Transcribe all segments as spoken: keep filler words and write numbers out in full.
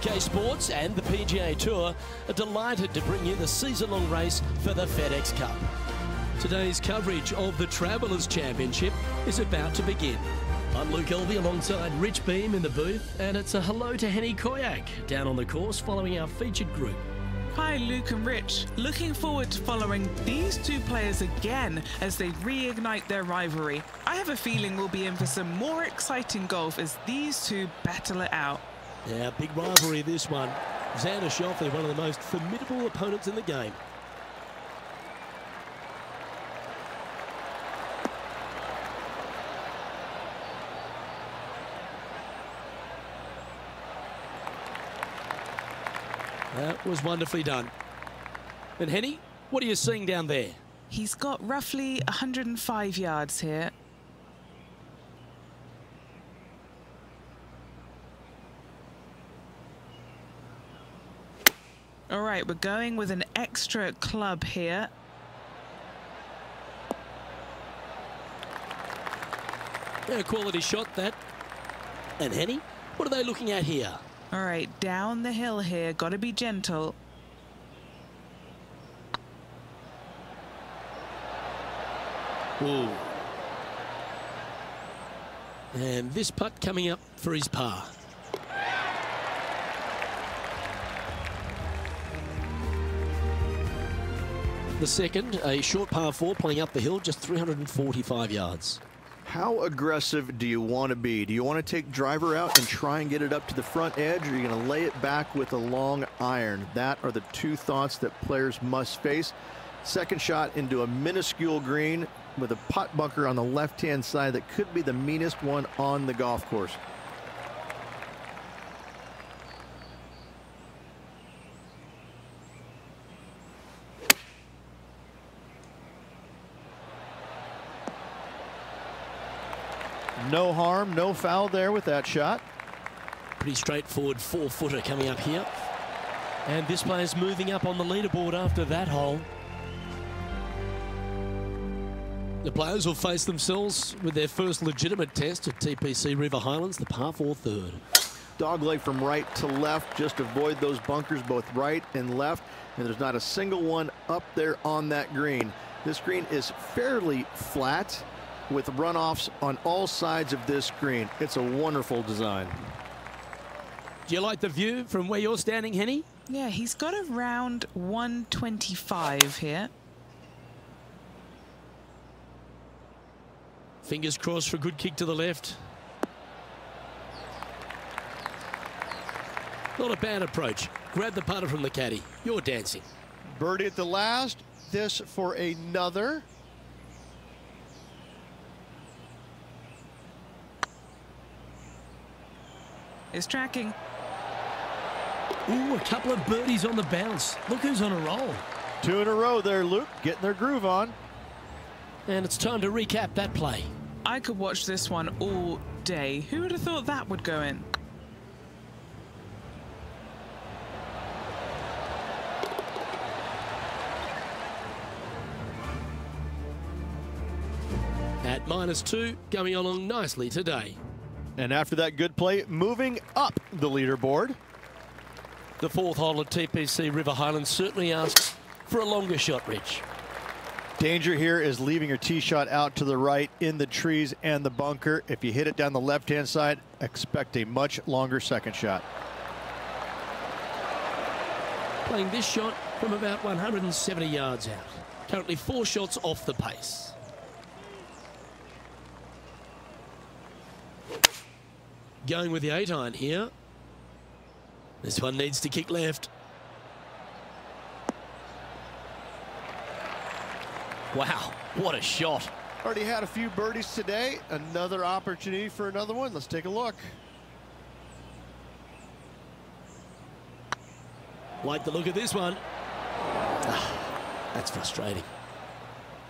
two K Sports and the P G A Tour are delighted to bring you the season-long race for the FedEx Cup. Today's coverage of the Travelers Championship is about to begin. I'm Luke Elvey alongside Rich Beam in the booth, and it's a hello to Henny Koyak down on the course following our featured group. Hi Luke and Rich, looking forward to following these two players again as they reignite their rivalry. I have a feeling we'll be in for some more exciting golf as these two battle it out. Yeah, big rivalry this one. Xander Schauffele, one of the most formidable opponents in the game. That was wonderfully done. And Henny, what are you seeing down there? He's got roughly one hundred and five yards here. All right, we're going with an extra club here. Yeah, quality shot that. And Henny, what are they looking at here? All right, down the hill here, got to be gentle. Ooh. And this putt coming up for his par. The second, a short par four playing up the hill, just three hundred and forty-five yards. How aggressive do you want to be? Do you want to take driver out and try and get it up to the front edge, or are you going to lay it back with a long iron? That are the two thoughts that players must face. Second shot into a minuscule green with a putt bunker on the left-hand side that could be the meanest one on the golf course. No harm, no foul there with that shot. Pretty straightforward four-footer coming up here. And this player's moving up on the leaderboard after that hole. The players will face themselves with their first legitimate test at T P C River Highlands, the par four third. Dogleg from right to left. Just avoid those bunkers both right and left. And there's not a single one up there on that green. This green is fairly flat, with runoffs on all sides of this green. It's a wonderful design. Do you like the view from where you're standing, Henny? Yeah, he's got around one twenty-five here. Fingers crossed for a good kick to the left. Not a bad approach. Grab the putter from the caddy. You're dancing. Birdie at the last. This for another. Is tracking. Ooh, a couple of birdies on the bounce. Look who's on a roll. Two in a row there, Luke, getting their groove on. And it's time to recap that play. I could watch this one all day. Who would have thought that would go in? At minus two, going along nicely today. And after that good play, moving up the leaderboard. The fourth hole at T P C River Highlands certainly asks for a longer shot, Rich. Danger here is leaving your tee shot out to the right in the trees and the bunker. If you hit it down the left-hand side, expect a much longer second shot. Playing this shot from about one hundred and seventy yards out. Currently four shots off the pace. Going with the eight iron here. This one needs to kick left. Wow, what a shot. Already had a few birdies today. Another opportunity for another one. Let's take a look. Like the look of this one. Ah, that's frustrating.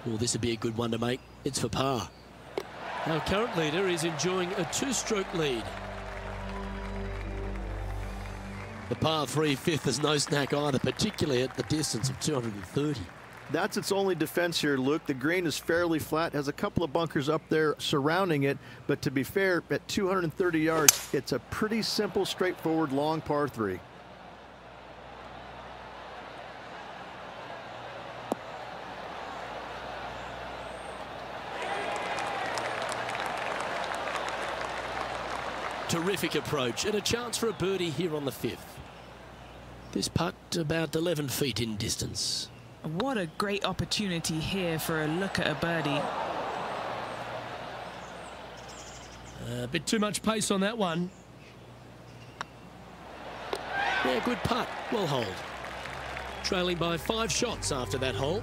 Well, this would be a good one to make. It's for par. Our current leader is enjoying a two-stroke lead. The par three fifth is no snack either, particularly at the distance of two hundred and thirty. That's its only defense here, Luke. The green is fairly flat, has a couple of bunkers up there surrounding it, but to be fair, at two hundred thirty yards, it's a pretty simple, straightforward, long par three. Terrific approach and a chance for a birdie here on the fifth. This putt about eleven feet in distance. What a great opportunity here for a look at a birdie. A bit too much pace on that one. Yeah, good putt. Well hold. Trailing by five shots after that hole.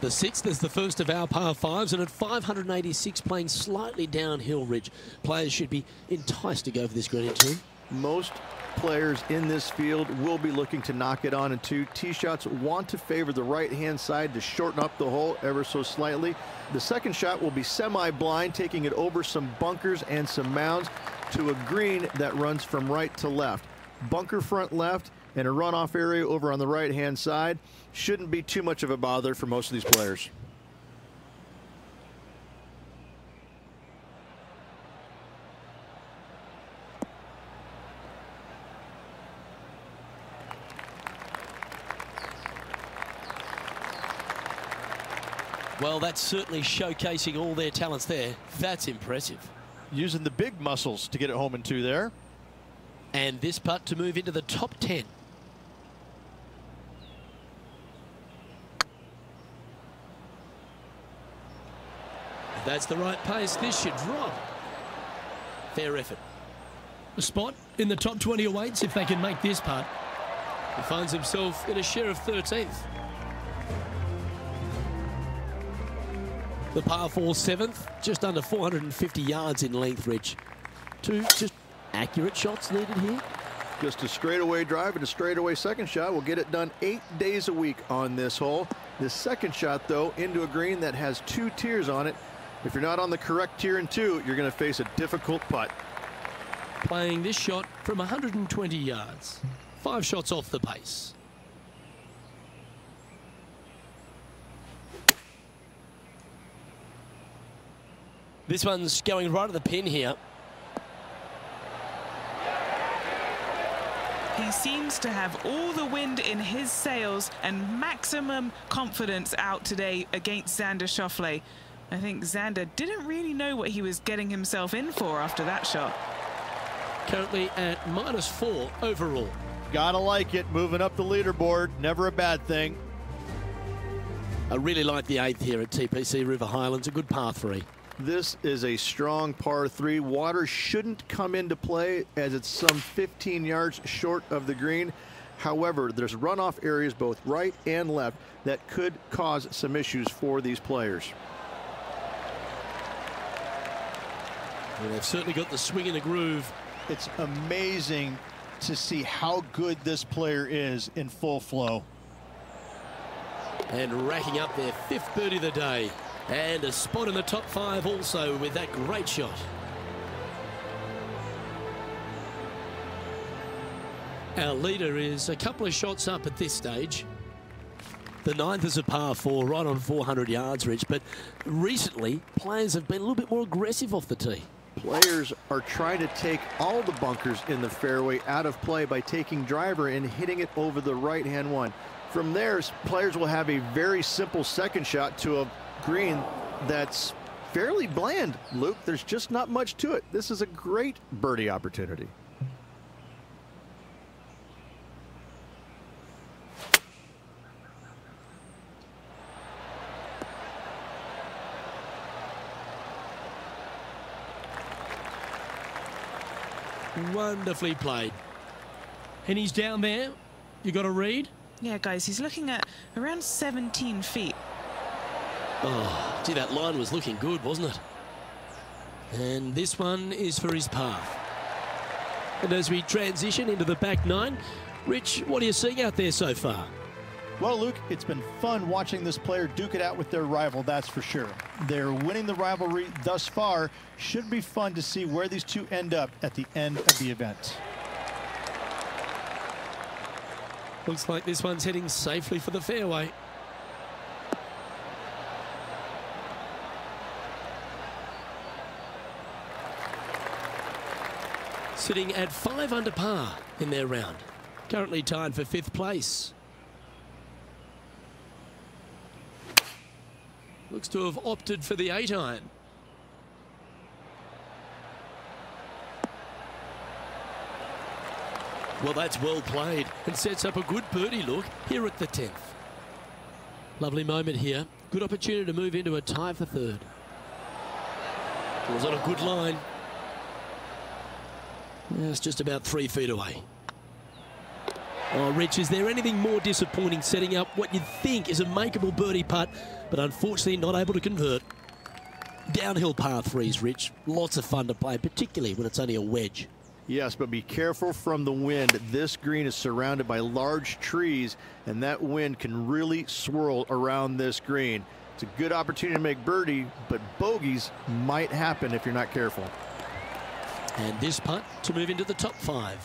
The sixth is the first of our par fives, and at five hundred eighty-six, playing slightly downhill, Ridge. Players should be enticed to go for this green in two. Most players in this field will be looking to knock it on in two. Tee shots want to favor the right-hand side to shorten up the hole ever so slightly. The second shot will be semi-blind, taking it over some bunkers and some mounds to a green that runs from right to left. Bunker front left and a runoff area over on the right-hand side. Shouldn't be too much of a bother for most of these players. Well, that's certainly showcasing all their talents there. That's impressive. Using the big muscles to get it home in two there. And this putt to move into the top ten. That's the right pace. This should drop. Fair effort. A spot in the top twenty awaits if they can make this putt. He finds himself in a share of thirteenth. The par four seventh, just under four hundred fifty yards in length, Rich. Two just accurate shots needed here. Just a straightaway drive and a straightaway second shot will get it done eight days a week on this hole. The second shot, though, into a green that has two tiers on it. If you're not on the correct tier in two, you're going to face a difficult putt. Playing this shot from one hundred twenty yards. Five shots off the pace. This one's going right at the pin here. He seems to have all the wind in his sails and maximum confidence out today against Xander Schauffele. I think Xander didn't really know what he was getting himself in for after that shot. Currently at minus four overall. Gotta like it, moving up the leaderboard, never a bad thing. I really like the eighth here at T P C River Highlands, a good par three. This is a strong par three. Water shouldn't come into play as it's some fifteen yards short of the green. However, there's runoff areas both right and left that could cause some issues for these players. Well, they've certainly got the swing and the groove. It's amazing to see how good this player is in full flow. And racking up their fifth birdie of the day. And a spot in the top five also with that great shot. Our leader is a couple of shots up at this stage. The ninth is a par four, right on four hundred yards, Rich. But recently, players have been a little bit more aggressive off the tee. Players are trying to take all the bunkers in the fairway out of play by taking driver and hitting it over the right-hand one. From there, players will have a very simple second shot to a green that's fairly bland, Luke. There's just not much to it. This is a great birdie opportunity. Wonderfully played. And he's down there. You got a read? Yeah, guys, he's looking at around seventeen feet. Oh, gee, that line was looking good, wasn't it? And this one is for his par. And as we transition into the back nine, Rich, what are you seeing out there so far? Well, Luke, it's been fun watching this player duke it out with their rival, that's for sure. They're winning the rivalry thus far. Should be fun to see where these two end up at the end of the event. Looks like this one's heading safely for the fairway. sitting at five under par in their round. Currently tied for fifth place. Looks to have opted for the eight iron. Well, that's well played and sets up a good birdie look here at the tenth. Lovely moment here. Good opportunity to move into a tie for third. It was on a good line. Now it's just about three feet away. Oh, Rich, is there anything more disappointing setting up what you'd think is a makeable birdie putt, but unfortunately not able to convert? Downhill par threes, Rich. Lots of fun to play, particularly when it's only a wedge. Yes, but be careful from the wind. This green is surrounded by large trees, and that wind can really swirl around this green. It's a good opportunity to make birdie, but bogeys might happen if you're not careful. And this putt to move into the top five.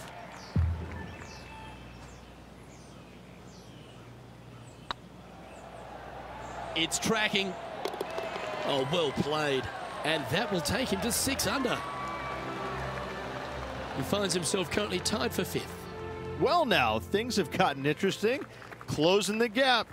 It's tracking. Oh, well played. And that will take him to six under. He finds himself currently tied for fifth. Well, now, things have gotten interesting. Closing the gap.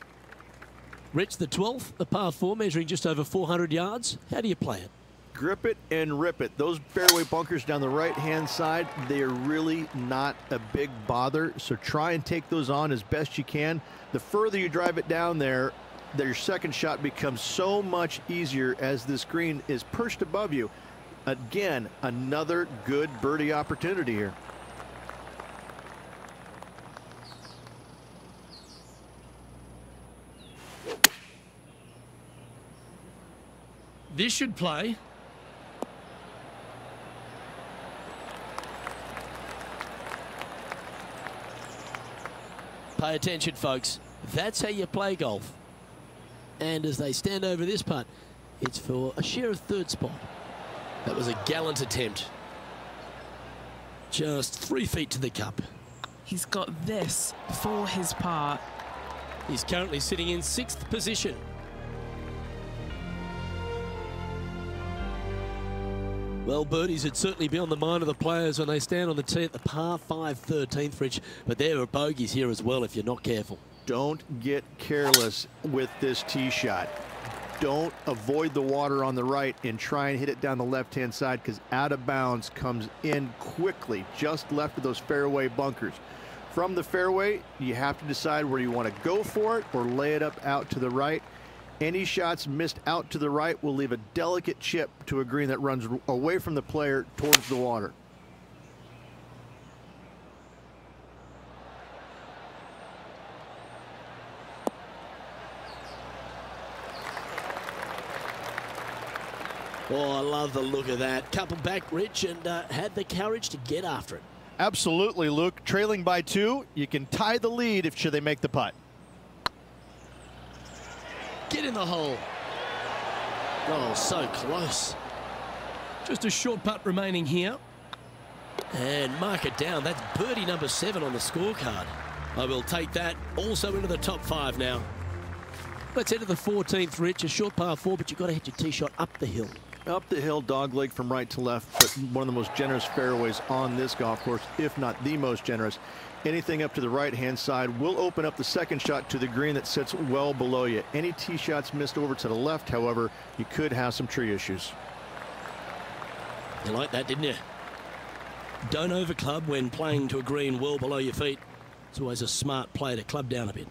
Rich, the twelfth, a par four, measuring just over four hundred yards. How do you play it? Grip it and rip it. Those fairway bunkers down the right-hand side, they are really not a big bother, so try and take those on as best you can. The further you drive it down there, your second shot becomes so much easier as this green is perched above you. Again, another good birdie opportunity here. This should play. Pay attention, folks. That's how you play golf. And as they stand over this putt, it's for a share of third spot. That was a gallant attempt. Just three feet to the cup. He's got this for his par. He's currently sitting in sixth position. Well, birdies would certainly be on the mind of the players when they stand on the tee at the par five thirteenth, Rich, but there are bogeys here as well if you're not careful. Don't get careless with this tee shot. Don't avoid the water on the right and try and hit it down the left-hand side, because out of bounds comes in quickly, just left of those fairway bunkers. From the fairway, you have to decide where you want to go for it or lay it up out to the right. Any shots missed out to the right will leave a delicate chip to a green that runs away from the player towards the water. Oh, I love the look of that. Couple back, Rich, and uh, had the courage to get after it. Absolutely, Luke. Trailing by two, you can tie the lead if should they make the putt. Get in the hole. Oh, so close. Just a short putt remaining here. And mark it down. That's birdie number seven on the scorecard. I will take that also into the top five now. Let's head to the fourteenth, Rich. A short par four, but you've got to hit your tee shot up the hill. Up the hill, dogleg from right to left, but one of the most generous fairways on this golf course, if not the most generous. Anything up to the right-hand side will open up the second shot to the green that sits well below you. Any tee shots missed over to the left, however, you could have some tree issues. You like that, didn't you? Don't overclub when playing to a green well below your feet. It's always a smart play to club down a bit.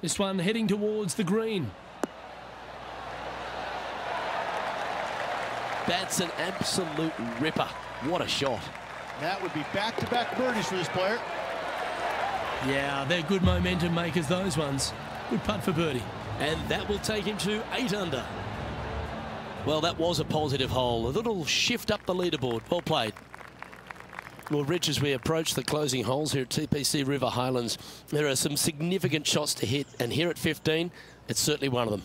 This one heading towards the green. That's an absolute ripper. What a shot. That would be back-to-back birdies for this player. Yeah, they're good momentum makers, those ones. Good putt for birdie. And that will take him to eight under. Well, that was a positive hole. A little shift up the leaderboard. Well played. Well, Rich, as we approach the closing holes here at T P C River Highlands, there are some significant shots to hit, and here at fifteen, it's certainly one of them.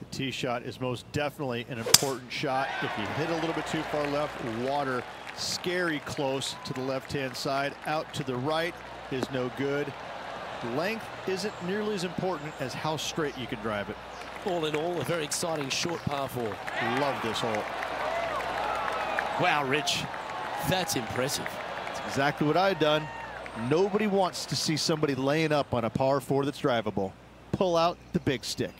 The tee shot is most definitely an important shot. If you hit a little bit too far left, water scary close to the left-hand side. Out to the right is no good. length isn't nearly as important as how straight you can drive it. All in all, a very exciting short par four. Love this hole. Wow, Rich, that's impressive. That's exactly what I had done. Nobody wants to see somebody laying up on a par four that's drivable. Pull out the big stick.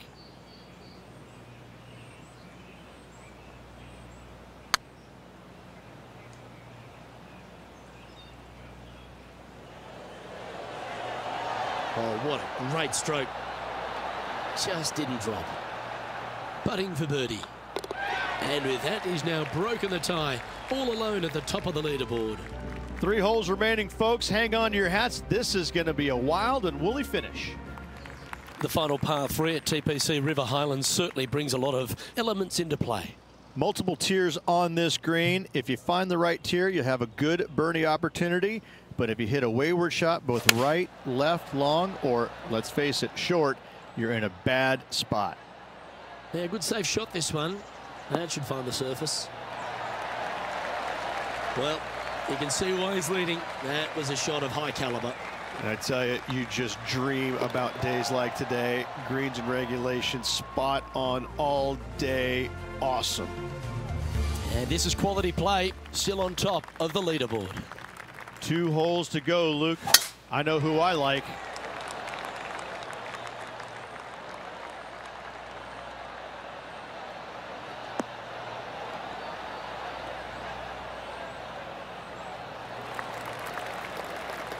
Oh, what a great stroke. Just didn't drop. Putting for birdie. And with that, he's now broken the tie, all alone at the top of the leaderboard. Three holes remaining, folks. Hang on to your hats. This is going to be a wild and woolly finish. The final par three at T P C River Highlands certainly brings a lot of elements into play. Multiple tiers on this green. If you find the right tier, you'll have a good birdie opportunity. But if you hit a wayward shot, both right, left, long, or let's face it, short, you're in a bad spot. Yeah, good safe shot this one. That should find the surface. Well, you can see why he's leading. That was a shot of high caliber. And I tell you, you just dream about days like today. Greens and regulations spot on all day. Awesome. And this is quality play, still on top of the leaderboard. Two holes to go, Luke. I know who I like.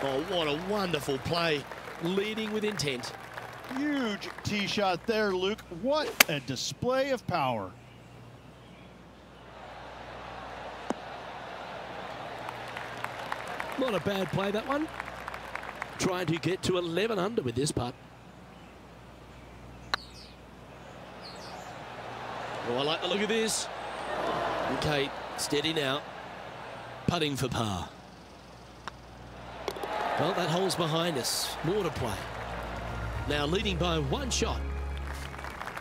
Oh, what a wonderful play. Leading with intent. Huge tee shot there, Luke. What a display of power. Not a bad play, that one. Trying to get to eleven under with this putt. Oh, I like the look of this. Okay, steady now. Putting for par. Well, that hole's behind us. More to play. Now leading by one shot.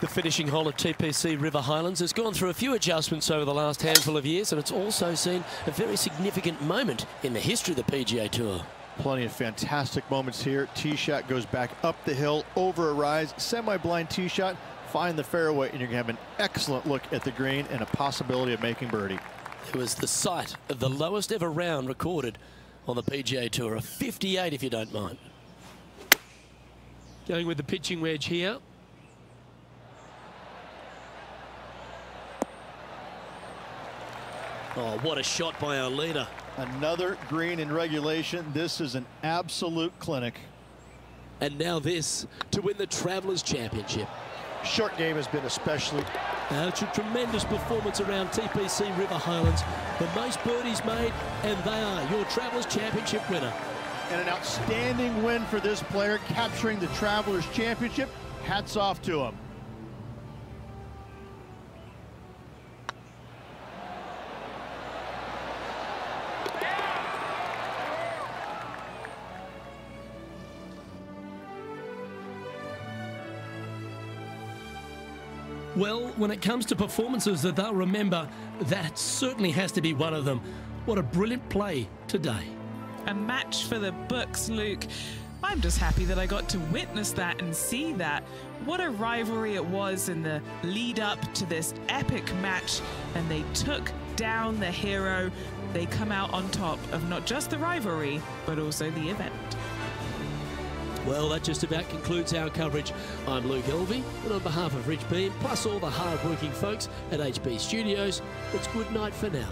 The finishing hole at T P C River Highlands has gone through a few adjustments over the last handful of years, and it's also seen a very significant moment in the history of the P G A Tour. Plenty of fantastic moments here. Tee shot goes back up the hill, over a rise, semi-blind tee shot, find the fairway, and you're going to have an excellent look at the green and a possibility of making birdie. It was the sight of the lowest ever round recorded on the P G A Tour, a fifty-eight if you don't mind. Going with the pitching wedge here. Oh, what a shot by our leader. Another green in regulation. This is an absolute clinic. And now this to win the Travelers Championship. Short game has been especially. Now it's a tremendous performance around T P C River Highlands. The most birdies made, and they are your Travelers Championship winner. And an outstanding win for this player, capturing the Travelers Championship. Hats off to him. Well, when it comes to performances that they'll remember, that certainly has to be one of them. What a brilliant play today. A match for the books, Luke. I'm just happy that I got to witness that and see that. What a rivalry it was in the lead up to this epic match, and they took down the hero. They come out on top of not just the rivalry, but also the event. Well, that just about concludes our coverage. I'm Luke Elvey, and on behalf of Rich Beam, plus all the hard-working folks at H B Studios, it's good night for now.